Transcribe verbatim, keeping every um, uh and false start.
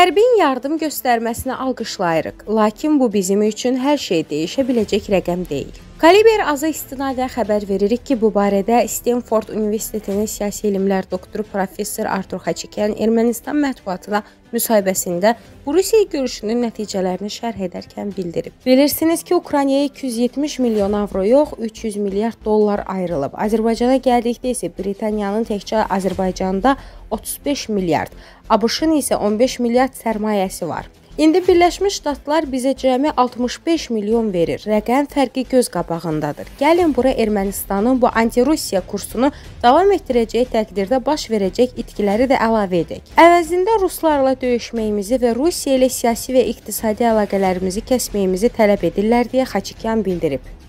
Qərbin yardım göstərməsini alqışlayırıq, lakin bu bizim üçün hər şey dəyişə biləcək rəqəm deyil. Kaliber Aza istinadən xəbər veririk ki, bu barədə Stanford Universitetinin siyasi elmlər doktoru professor Artur Xaçikyan Ermənistan mətbuatına müsahibəsində Rusiya görüşünün nəticələrini şərh edərkən bildirib. Bilirsiniz ki, Ukraynaya iki yüz yetmiş milyon avro yox, üç yüz milyard dollar ayrılıb. Azərbaycana gəldikdə isə Britaniyanın təkcə Azərbaycanda otuz beş milyard, ABŞ-ın isə on beş milyard sərmayəsi var. İndi Birləşmiş Ştatlar bizə cəmi altmış beş milyon verir. Rəqəm fərqi göz qabağındadır. Gəlin bura Ermənistanın bu anti-Rusiya kursunu davam etdirəcəyi təqdirdə baş verəcək itkiləri də əlavə edək. Əvəzində ruslarla döyüşməyimizi və Rusiya ilə siyasi və iqtisadi əlaqələrimizi kəsməyimizi tələb edirlər deyə Xaçikyan bildirib.